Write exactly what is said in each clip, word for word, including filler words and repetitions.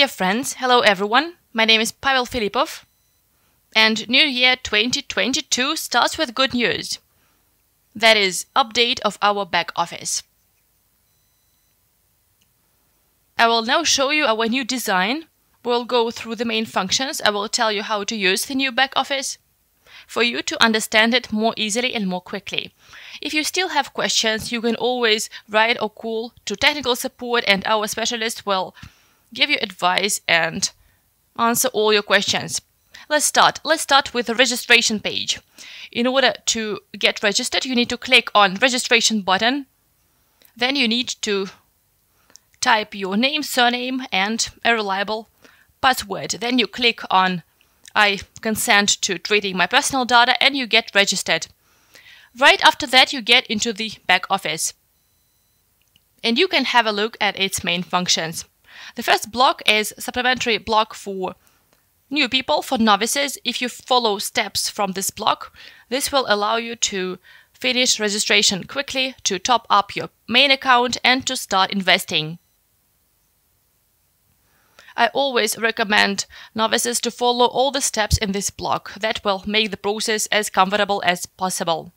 Dear friends, hello everyone, my name is Pavel Filipov, and New Year twenty twenty-two starts with good news. That is, update of our back office. I will now show you our new design. We'll go through the main functions. I will tell you how to use the new back office for you to understand it more easily and more quickly. If you still have questions, you can always write or call to technical support, and our specialist will give you advice and answer all your questions. Let's start. Let's start with the registration page. In order to get registered, you need to click on registration button. Then you need to type your name, surname, and a reliable password. Then you click on I consent to treating my personal data, and you get registered. Right after that, you get into the back office, and you can have a look at its main functions. The first block is supplementary block for new people, for novices. If you follow steps from this block, this will allow you to finish registration quickly, to top up your main account, and to start investing. I always recommend novices to follow all the steps in this block. That will make the process as comfortable as possible.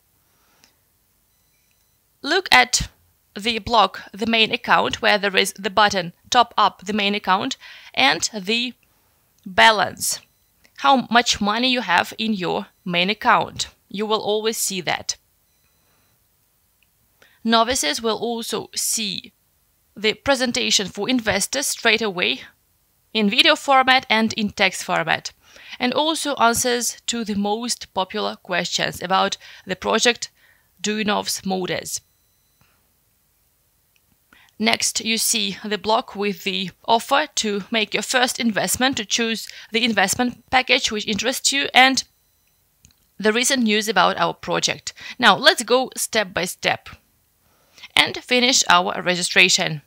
Look at the block, the main account, where there is the button top up the main account and the balance, how much money you have in your main account. You will always see that. Novices will also see the presentation for investors straight away in video format and in text format, and also answers to the most popular questions about the project Duyunov's Motors. Next, you see the block with the offer to make your first investment, to choose the investment package which interests you, and the recent news about our project. Now, let's go step by step and finish our registration.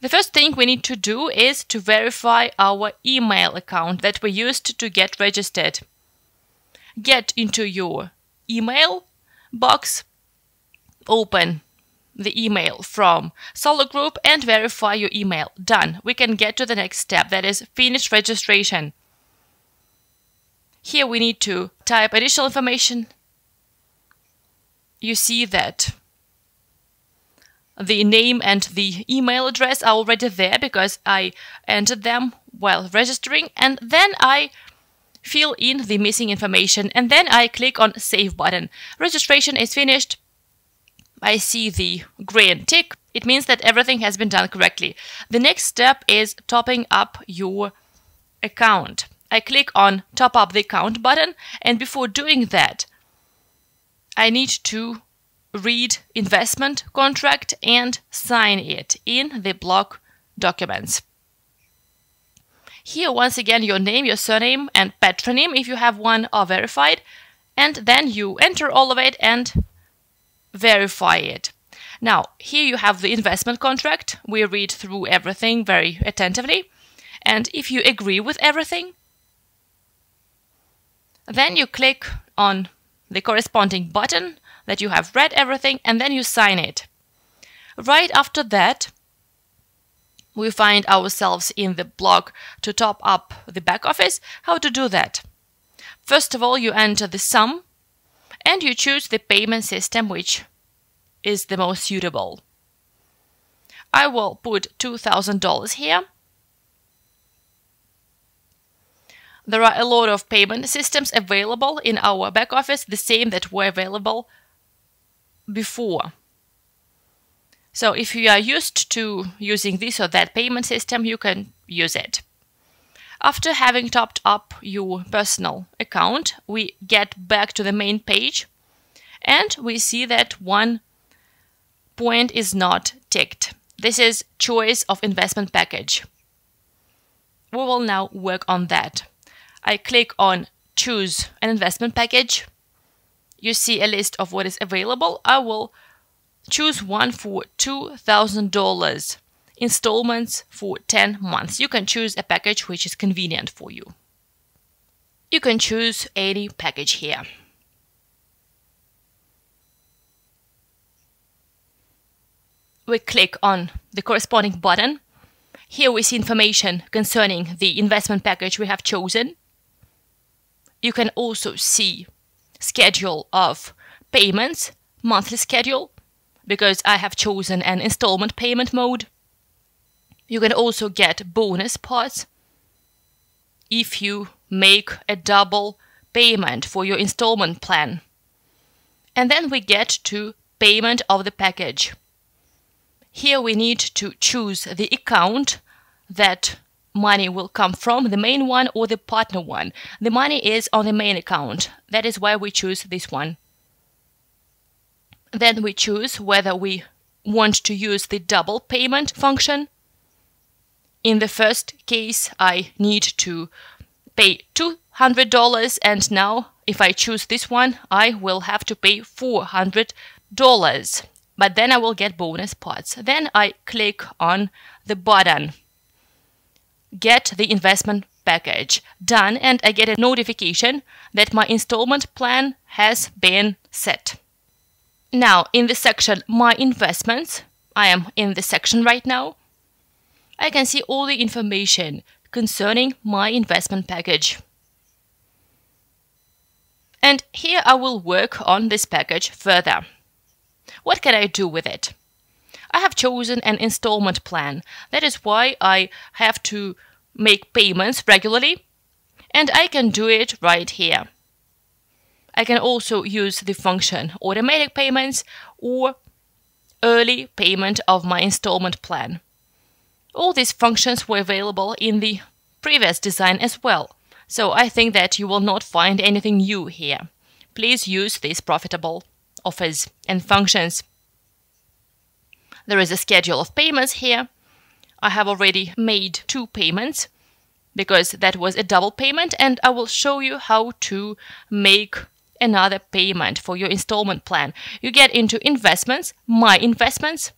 The first thing we need to do is to verify our email account that we used to get registered. Get into your email box, open the email from Solo Group and verify your email. Done. We can get to the next step, that is finish registration. Here we need to type additional information. You see that the name and the email address are already there because I entered them while registering, and then I fill in the missing information, and then I click on Save button. Registration is finished. I see the green tick. It means that everything has been done correctly. The next step is topping up your account. I click on Top Up the Account button, and before doing that, I need to read investment contract and sign it in the block documents. Here, once again, your name, your surname, and patronym, if you have one, are verified, and then you enter all of it and verify it. Now, here you have the investment contract. We read through everything very attentively, and if you agree with everything, then you click on the corresponding button that you have read everything, and then you sign it. Right after that, we find ourselves in the block to top up the back office. How to do that? First of all, you enter the sum and you choose the payment system which is the most suitable. I will put two thousand dollars here. There are a lot of payment systems available in our back office, the same that were available before. So if you are used to using this or that payment system, you can use it. After having topped up your personal account, we get back to the main page, and we see that one point is not ticked. This is choice of investment package. We will now work on that. I click on choose an investment package. You see a list of what is available. I will choose one for two thousand dollars, installments for ten months. You can choose a package which is convenient for you. You can choose any package here. We click on the corresponding button, Here we see information concerning the investment package we have chosen. You can also see schedule of payments, monthly schedule, because I have chosen an installment payment mode. You can also get bonus parts if you make a double payment for your installment plan. And then we get to payment of the package. Here we need to choose the account that money will come from, the main one or the partner one. The money is on the main account. That is why we choose this one. Then we choose whether we want to use the double payment function. In the first case, I need to pay two hundred dollars, and now if I choose this one, I will have to pay four hundred dollars. But then I will get bonus parts. Then I click on the button Get the investment package. Done, and I get a notification that my installment plan has been set. Now in the section My Investments, I am in the section right now, I can see all the information concerning my investment package. And here I will work on this package further. What can I do with it? I have chosen an installment plan. That is why I have to make payments regularly, and I can do it right here. I can also use the function automatic payments or early payment of my installment plan. All these functions were available in the previous design as well, so I think that you will not find anything new here. Please use these profitable offers and functions. There is a schedule of payments here. I have already made two payments because that was a double payment, and I will show you how to make another payment for your installment plan. You get into investments, my investments.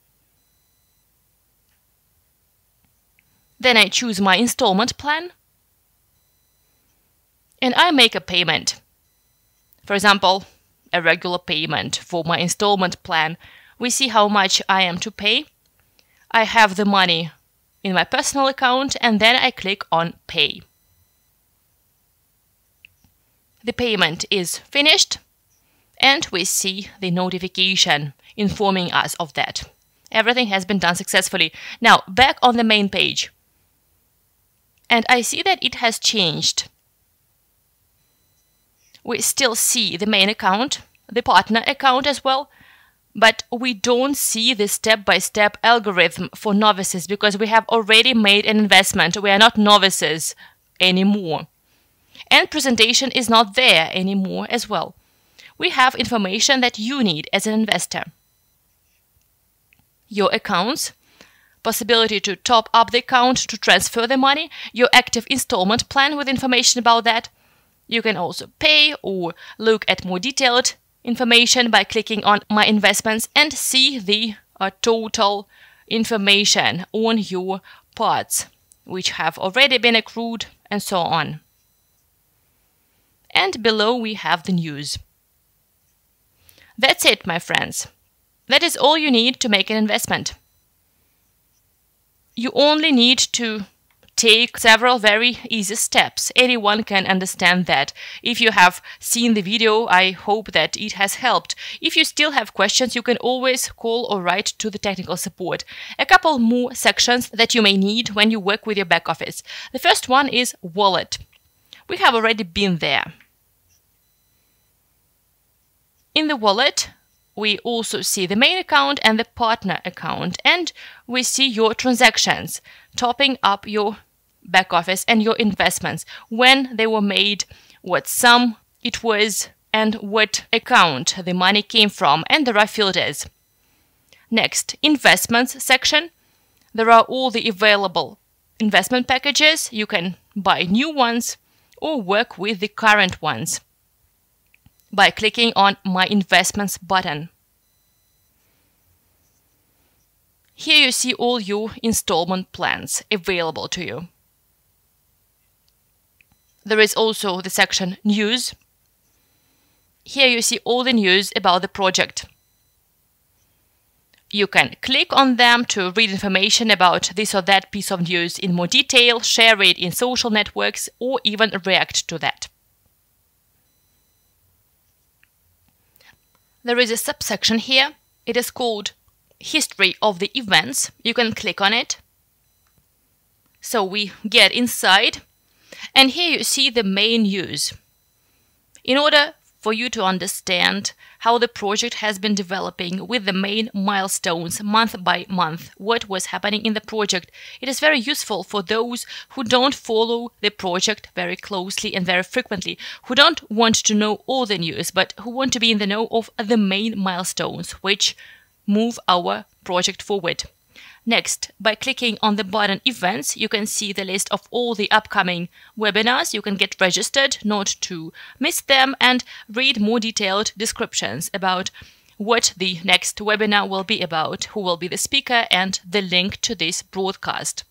Then I choose my installment plan and I make a payment. For example, a regular payment for my installment plan. We see how much I am to pay. I have the money in my personal account, and then I click on Pay. The payment is finished, and we see the notification informing us of that. Everything has been done successfully. Now, back on the main page. And I see that it has changed. We still see the main account, the partner account as well, but we don't see the step-by-step algorithm for novices because we have already made an investment. We are not novices anymore. And presentation is not there anymore as well. We have information that you need as an investor. Your accounts, possibility to top up the account, to transfer the money, your active installment plan with information about that. You can also pay or look at more detailed information by clicking on My Investments and see the uh, total information on your parts, which have already been accrued, and so on. And below we have the news. That's it, my friends. That is all you need to make an investment. You only need to take several very easy steps. Anyone can understand that. If you have seen the video, I hope that it has helped. If you still have questions, you can always call or write to the technical support. A couple more sections that you may need when you work with your back office. The first one is wallet. We have already been there. In the wallet, we also see the main account and the partner account, and we see your transactions, topping up your back office and your investments, when they were made, what sum it was, and what account the money came from, and there are filters. Next, investments section. There are all the available investment packages. You can buy new ones or work with the current ones by clicking on My Investments button. Here you see all your installment plans available to you. There is also the section News. Here you see all the news about the project. You can click on them to read information about this or that piece of news in more detail, share it in social networks, or even react to that. There is a subsection here. It is called History of the Events. You can click on it. So we get inside, and here you see the main news. In order for you to understand how the project has been developing with the main milestones month by month, what was happening in the project, it is very useful for those who don't follow the project very closely and very frequently, who don't want to know all the news, but who want to be in the know of the main milestones, which move our project forward. Next, by clicking on the button Events, you can see the list of all the upcoming webinars. You can get registered not to miss them and read more detailed descriptions about what the next webinar will be about, who will be the speaker, and the link to this broadcast.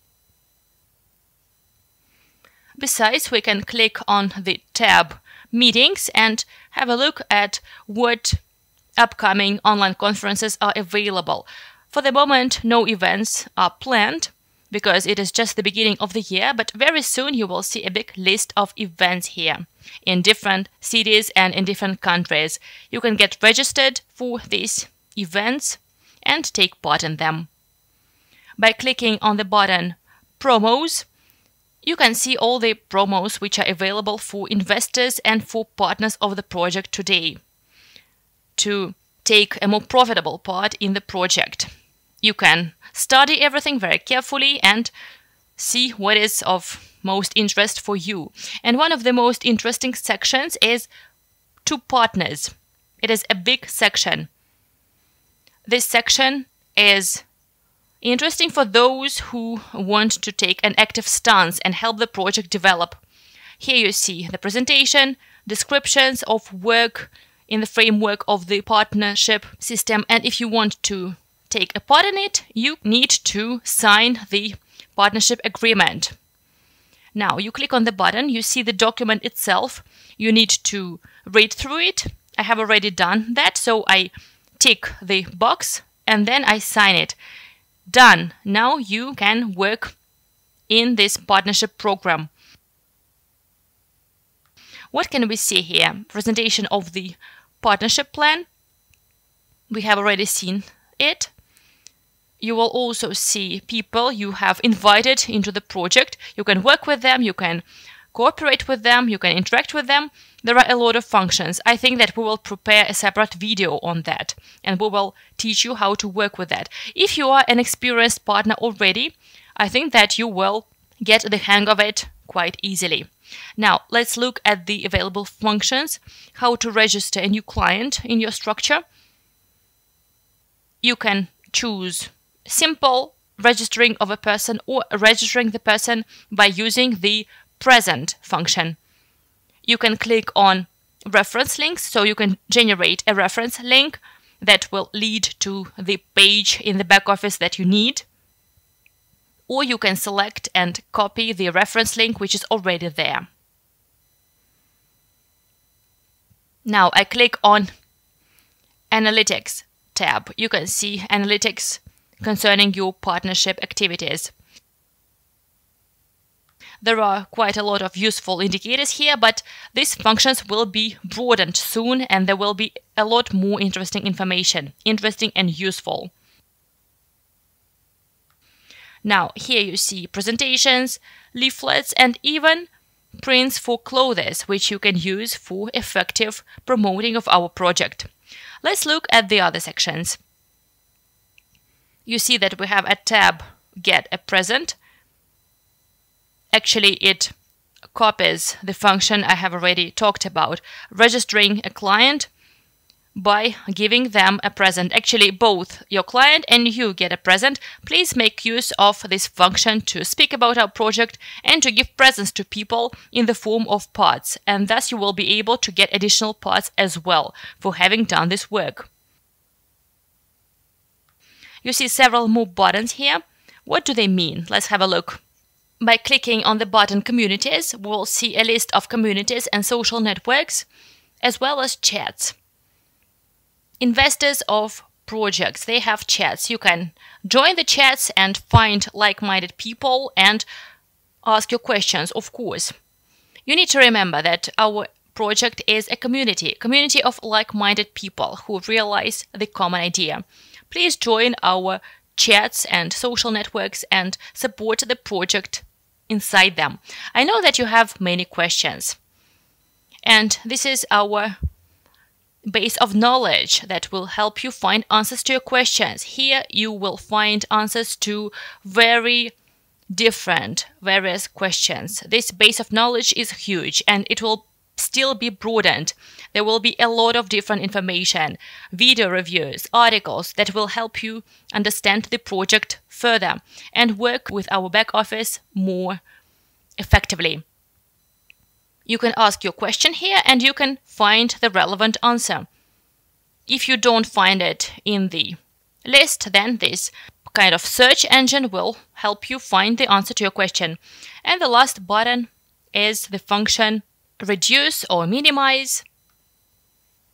Besides, we can click on the tab Meetings and have a look at what upcoming online conferences are available. For the moment, no events are planned because it is just the beginning of the year, but very soon you will see a big list of events here in different cities and in different countries. You can get registered for these events and take part in them. By clicking on the button Promos, you can see all the promos which are available for investors and for partners of the project today to take a more profitable part in the project. You can study everything very carefully and see what is of most interest for you. And one of the most interesting sections is to partners. It is a big section. This section is interesting for those who want to take an active stance and help the project develop. Here you see the presentation, descriptions of work in the framework of the partnership system, and if you want to take a part in it, you need to sign the partnership agreement. Now you click on the button, you see the document itself, you need to read through it. I have already done that, so I tick the box and then I sign it. Done. Now you can work in this partnership program. What can we see here? Presentation of the partnership plan. We have already seen it. You will also see people you have invited into the project. You can work with them, you can cooperate with them, you can interact with them. There are a lot of functions. I think that we will prepare a separate video on that, and we will teach you how to work with that. If you are an experienced partner already, I think that you will get the hang of it quite easily. Now, let's look at the available functions, how to register a new client in your structure. You can choose simple registering of a person or registering the person by using the present function. You can click on reference links, so you can generate a reference link that will lead to the page in the back office that you need. Or you can select and copy the reference link which is already there. Now I click on Analytics tab. You can see analytics concerning your partnership activities. There are quite a lot of useful indicators here, but these functions will be broadened soon and there will be a lot more interesting information, interesting and useful. Now, here you see presentations, leaflets, and even prints for clothes, which you can use for effective promoting of our project. Let's look at the other sections. You see that we have a tab Get a Present. Actually, it copies the function I have already talked about, registering a client by giving them a present. Actually, both your client and you get a present. Please make use of this function to speak about our project and to give presents to people in the form of parts, and thus you will be able to get additional parts as well for having done this work. You see several more buttons here. What do they mean? Let's have a look. By clicking on the button Communities, we'll see a list of communities and social networks, as well as chats. Investors of projects, they have chats. You can join the chats and find like-minded people and ask your questions, of course. You need to remember that our project is a community, community of like-minded people who realize the common idea. Please join our chats and social networks and support the project inside them. I know that you have many questions. And this is our base of knowledge that will help you find answers to your questions. Here you will find answers to very different various questions. This base of knowledge is huge and it will still be broadened. There will be a lot of different information, video reviews, articles that will help you understand the project further and work with our back office more effectively. You can ask your question here and you can find the relevant answer. If you don't find it in the list, then this kind of search engine will help you find the answer to your question. And the last button is the function reduce or minimize.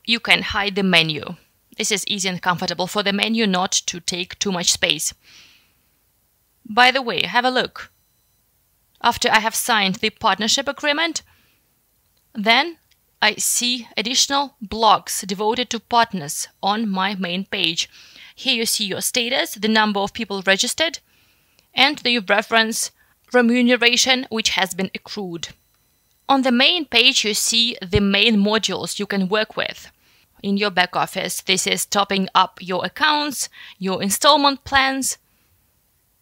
You can hide the menu. This is easy and comfortable for the menu not to take too much space. By the way, have a look. After I have signed the partnership agreement, then I see additional blocks devoted to partners on my main page. Here you see your status, the number of people registered, and the reference remuneration which has been accrued. On the main page you see the main modules you can work with in your back office. This is topping up your accounts, your installment plans,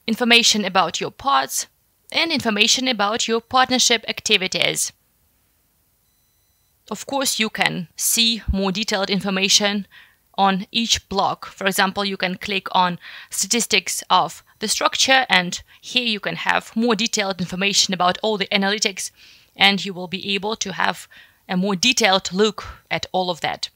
information about your parts, and information about your partnership activities. Of course, you can see more detailed information on each block. For example, you can click on statistics of the structure, and here you can have more detailed information about all the analytics, and you will be able to have a more detailed look at all of that.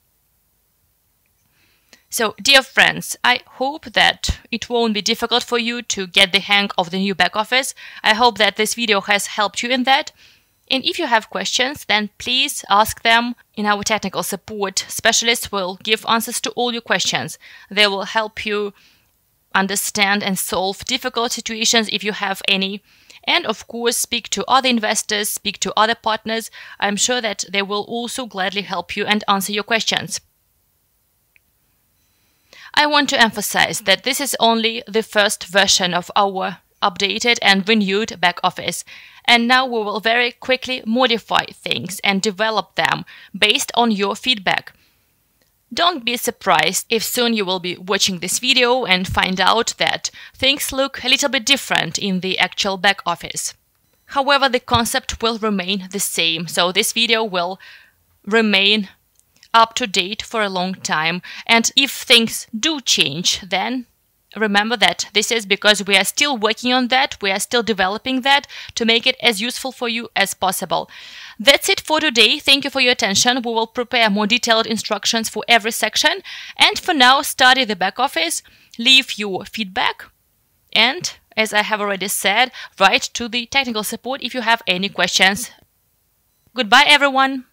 So, dear friends, I hope that it won't be difficult for you to get the hang of the new back office. I hope that this video has helped you in that. And if you have questions, then please ask them in our technical support. Specialists will give answers to all your questions. They will help you understand and solve difficult situations if you have any. And of course, speak to other investors, speak to other partners. I'm sure that they will also gladly help you and answer your questions. I want to emphasize that this is only the first version of our updated and renewed back office. And now we will very quickly modify things and develop them based on your feedback. Don't be surprised if soon you will be watching this video and find out that things look a little bit different in the actual back office. However, the concept will remain the same, so this video will remain up to date for a long time. And if things do change, then remember that this is because we are still working on that, we are still developing that to make it as useful for you as possible. That's it for today. Thank you for your attention. We will prepare more detailed instructions for every section. And for now, study the back office, leave your feedback, and, as I have already said, write to the technical support if you have any questions. Goodbye, everyone.